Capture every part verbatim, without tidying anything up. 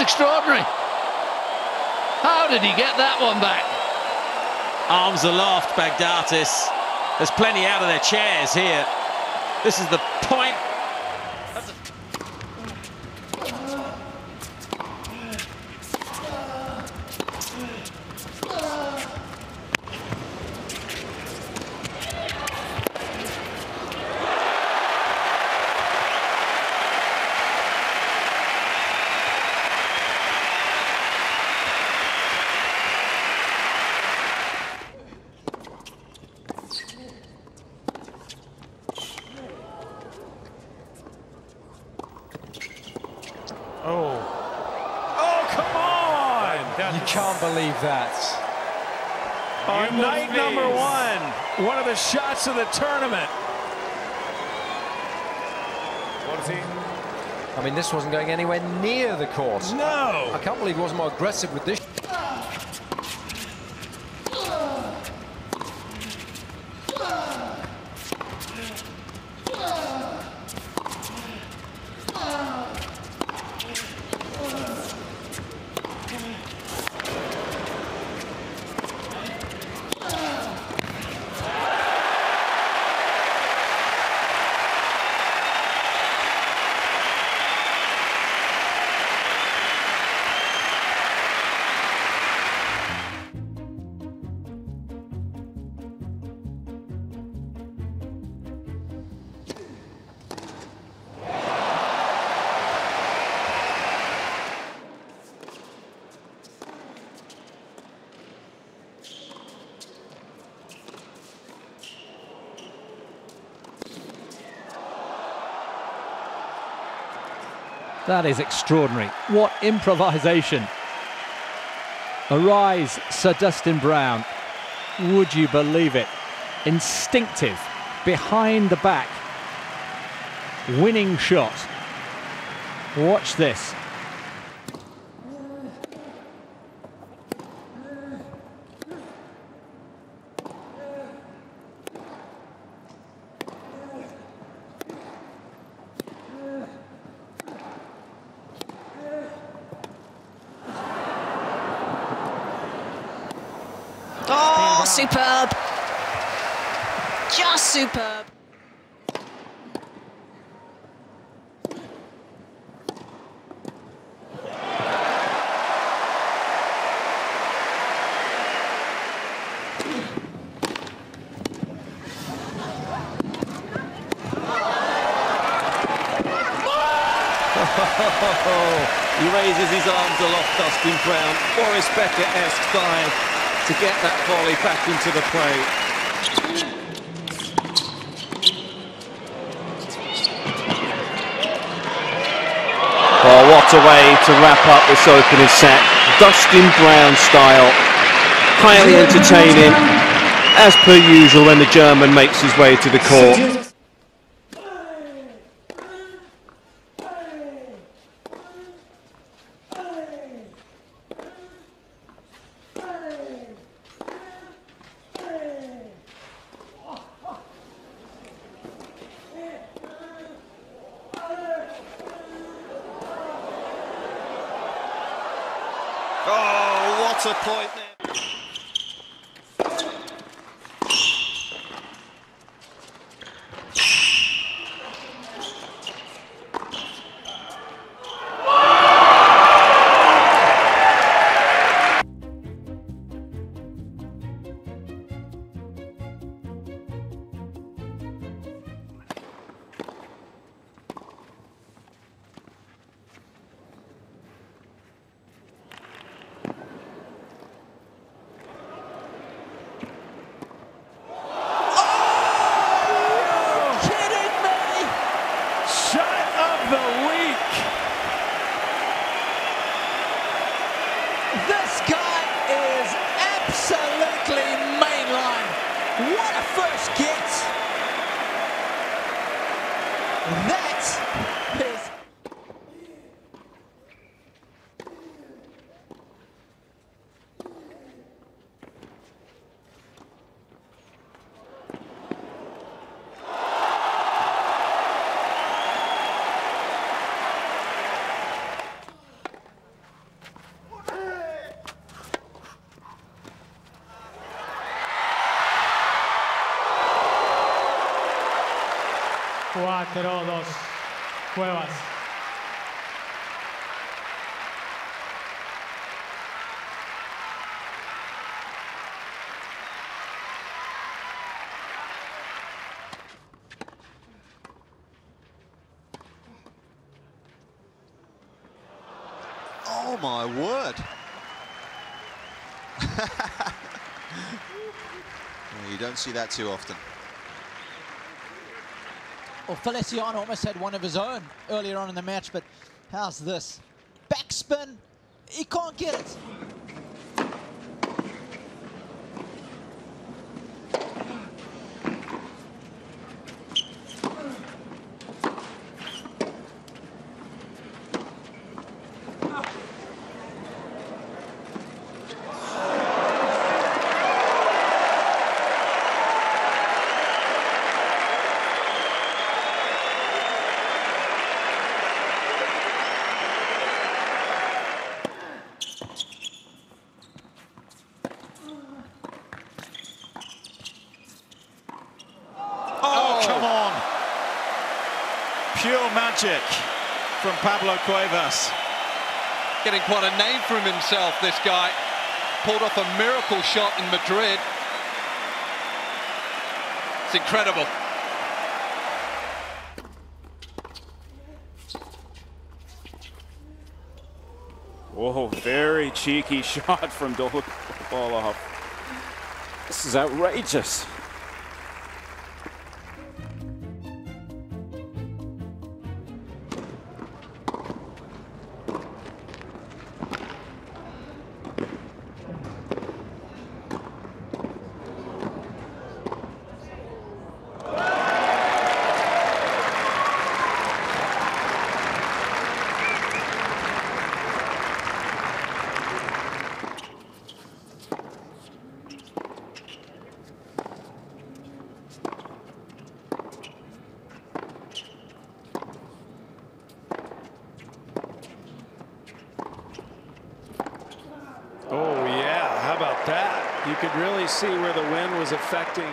That's extraordinary. How did he get that one back? Arms aloft, Baghdatis. There's plenty out of their chairs here. This is the point. Oh. Oh, come on! You can't believe that. On night number one, one of the shots of the tournament. I mean, this wasn't going anywhere near the court. No! I can't believe he wasn't more aggressive with this. That is extraordinary. What improvisation. Arise, Sir Dustin Brown. Would you believe it? Instinctive, behind the back, winning shot. Watch this. Oh, superb. Just superb. He raises his arms aloft, Dustin Brown. Boris Becker-esque style to get that volley back into the play. Oh, what a way to wrap up this opening set. Dustin Brown style. Highly entertaining, as per usual when the German makes his way to the court. Oh, what a point there. This guy is absolutely mainline. What a first get. That is... cuatro dos, Cuevas. Oh my word. You don't see that too often. Well, Feliciano almost had one of his own earlier on in the match, but how's this? Backspin, he can't get it. Pure magic from Pablo Cuevas. Getting quite a name for him himself, this guy. Pulled off a miracle shot in Madrid. It's incredible. Whoa, very cheeky shot from Dolgopolov. This is outrageous. That you could really see where the wind was affecting.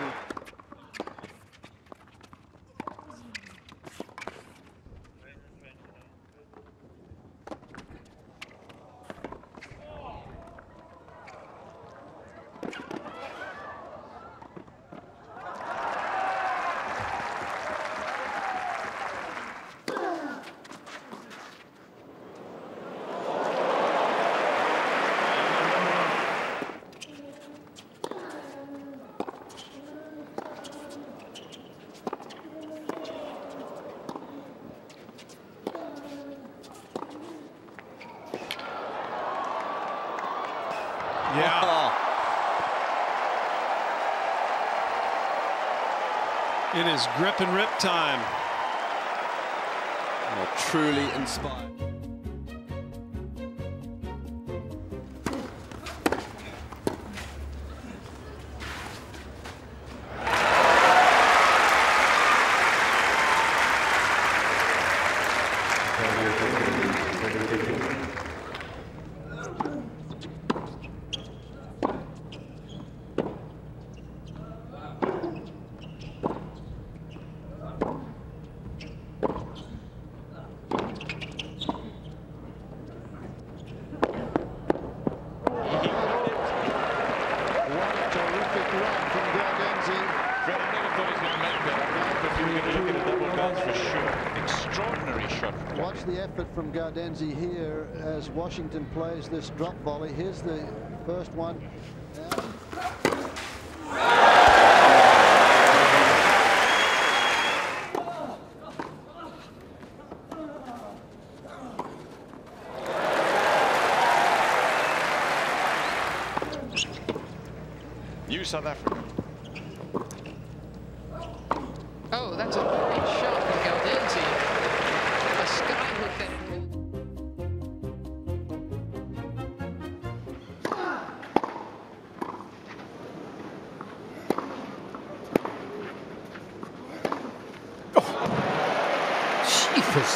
Yeah. Oh. It is grip and rip time. Oh, truly inspired. Watch the effort from Gardenzi here as Washington plays this drop volley. Here's the first one. New South Africa. Oh, that's a great shot from Gardenzi. A skyhook that. Oh. Jeepers.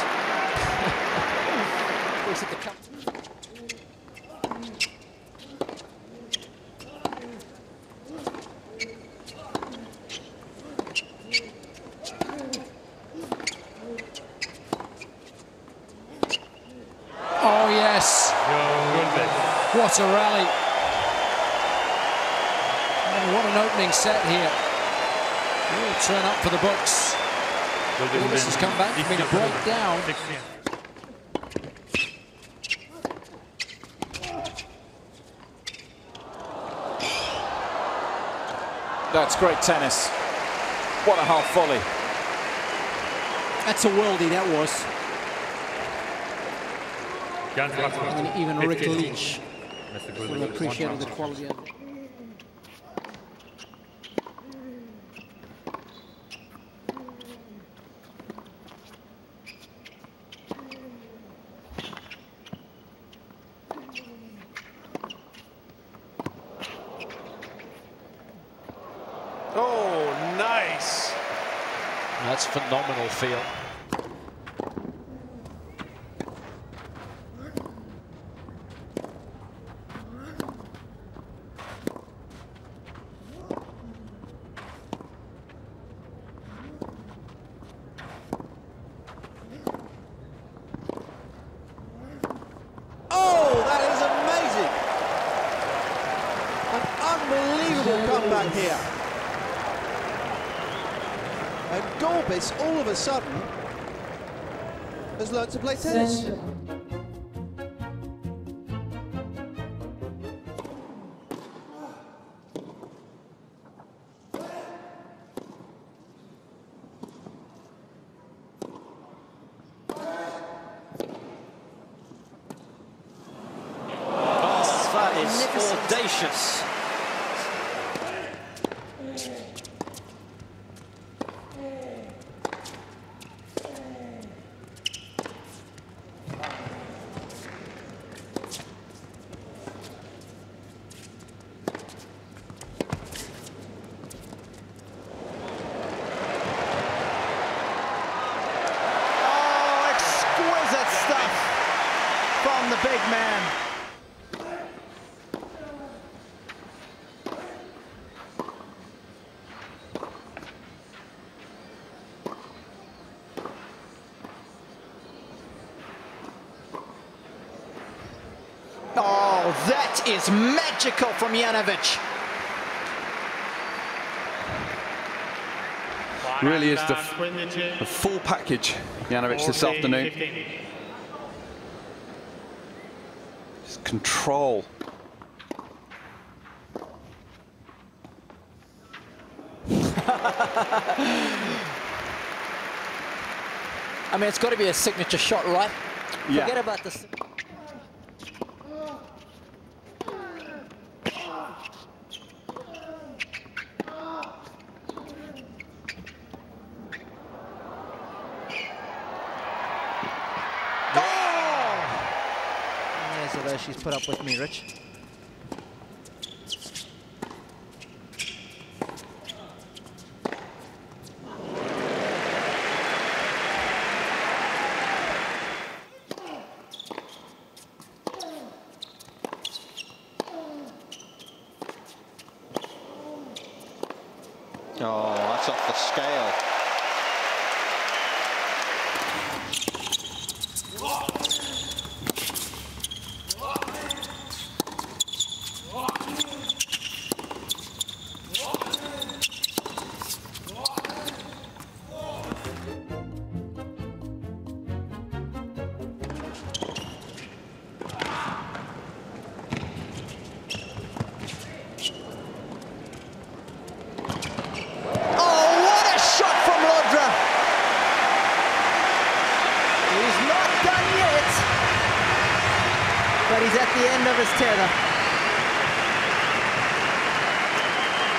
Was it the cup? Yeah. What a rally. And what an opening set here. Real turn up for the books. Lewis has come back from a breakdown. That's great tennis. What a half volley. That's a worldie, that was. And even Rick Leach would have appreciated the quality of it. Oh, nice. That's phenomenal feel. All of a sudden has learned to play tennis. That is audacious. That is magical from Janowicz. Really is the, the full package, Janowicz, this afternoon. Just control. I mean, it's got to be a signature shot, right? Yeah. Forget about the... She's put up with me, Rich. Oh, that's off the scale.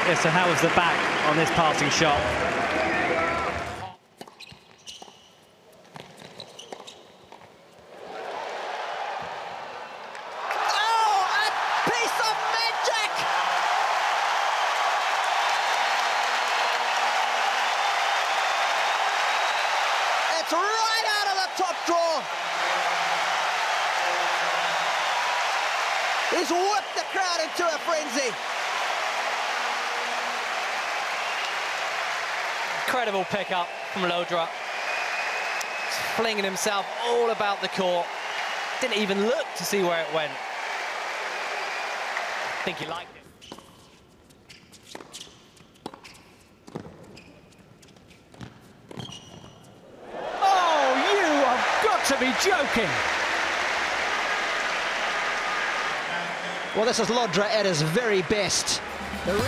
Yeah, so how was the back on this passing shot? Oh, a piece of magic! It's right out of the top drawer. He's whipped the crowd into a frenzy. Incredible pickup from Llodra. Flinging himself all about the court. Didn't even look to see where it went. I think he liked it. Oh, you have got to be joking. Well, this is Llodra at his very best. The re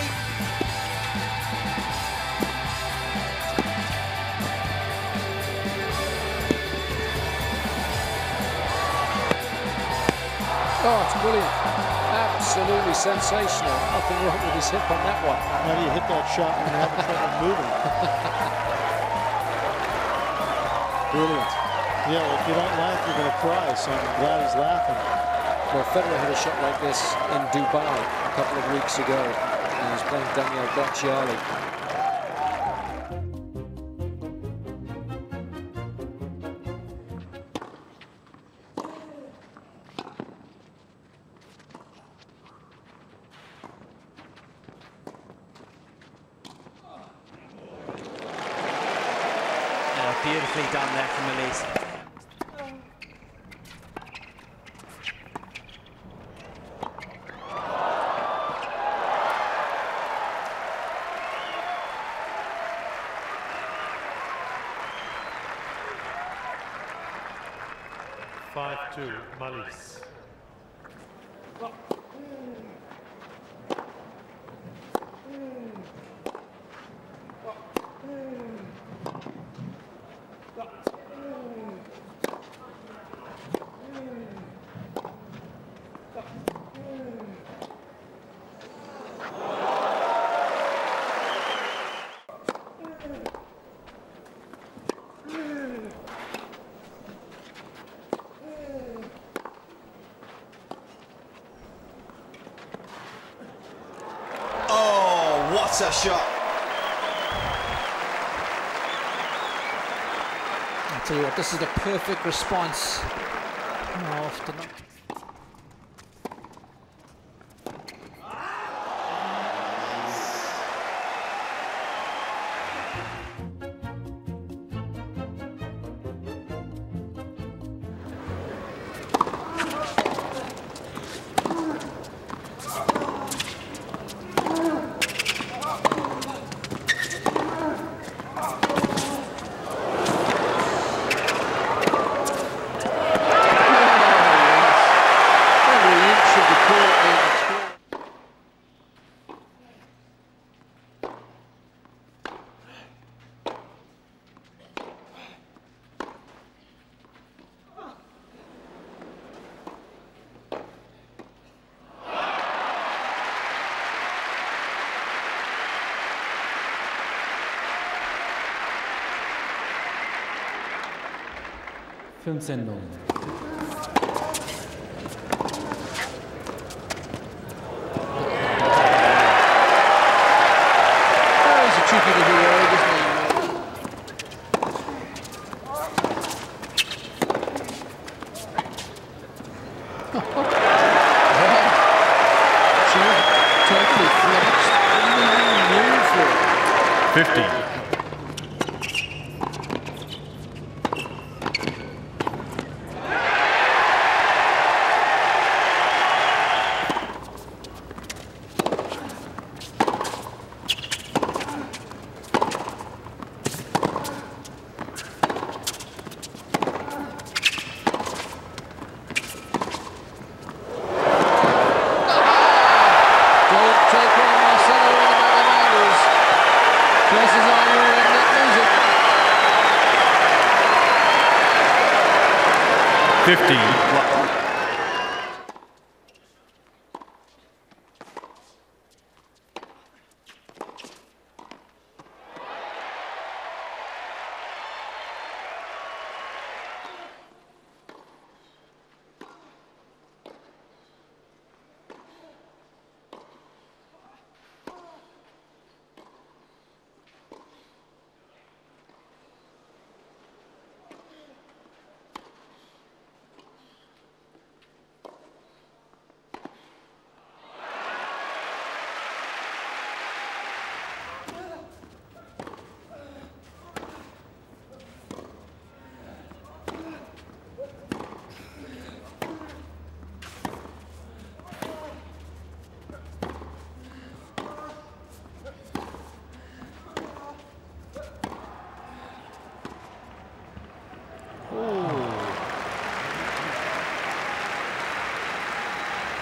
Oh, it's brilliant. Absolutely sensational. Nothing wrong with his hip on that one. How do you hit that shot when you haven't tried to move it? Brilliant. Yeah, well, if you don't laugh, you're going to cry, so I'm glad he's laughing. Well, Federer had a shot like this in Dubai a couple of weeks ago, and he was playing Daniel Bracciali. Beautifully done there from Elise. five two, Malice. That's a shot. I'll tell you what, this is the perfect response. How often not. Filmsendung.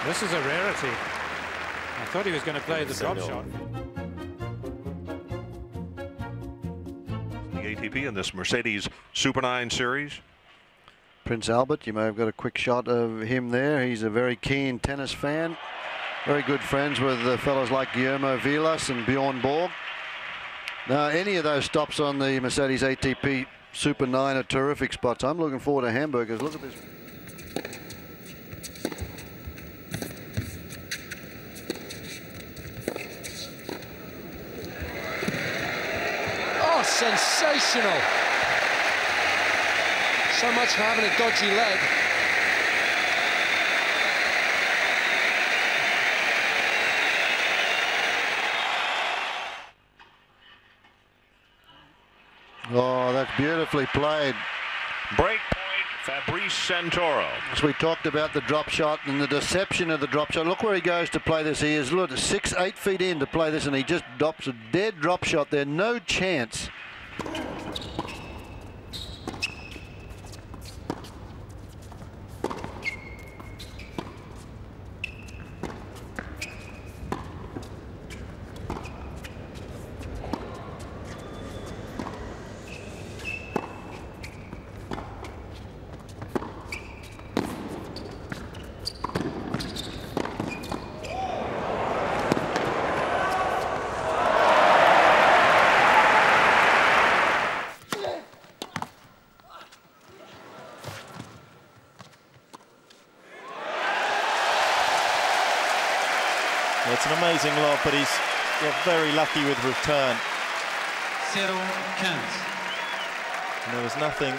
This is a rarity. I thought he was going to play the drop shot. The A T P in this Mercedes Super nine series. Prince Albert, you may have got a quick shot of him there. He's a very keen tennis fan. Very good friends with uh, fellas like Guillermo Vilas and Bjorn Borg. Now, any of those stops on the Mercedes A T P Super nine are terrific spots. I'm looking forward to hamburgers. Look at this. Oh, sensational. So much for having a dodgy leg. Oh, that's beautifully played. Break point, Fabrice Santoro. As we talked about the drop shot and the deception of the drop shot, look where he goes to play this. He is, look, six, eight feet in to play this, and he just drops a dead drop shot there. No chance. It's an amazing lob, but he's yeah, very lucky with return. Zero counts. And there was nothing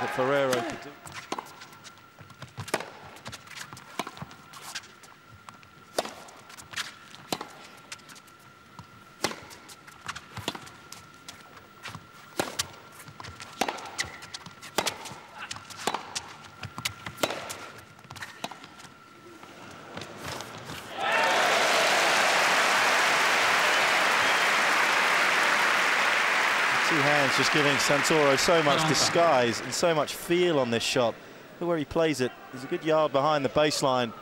that Ferrero could do. Just giving Santoro so much disguise and so much feel on this shot. Look where he plays it. He's a good yard behind the baseline.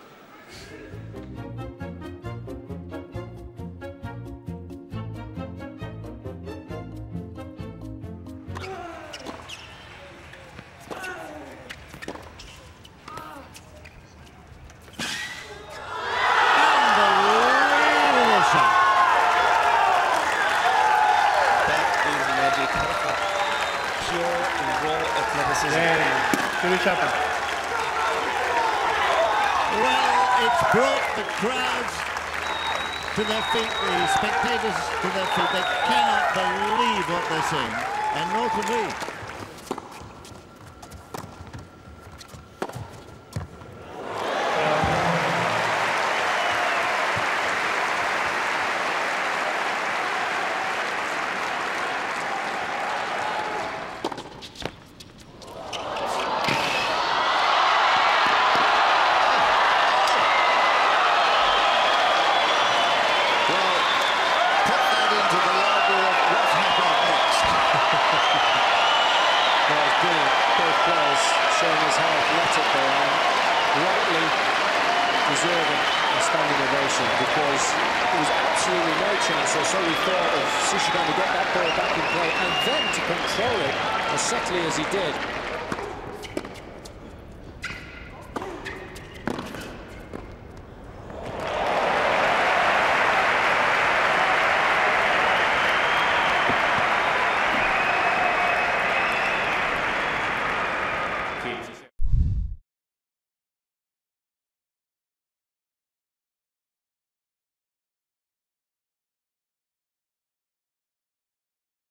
Well, it's brought the crowds to their feet, the spectators to their feet. They cannot believe what they're seeing, and nor can we. Srichaphan to get that ball back in play and then to control it as subtly as he did.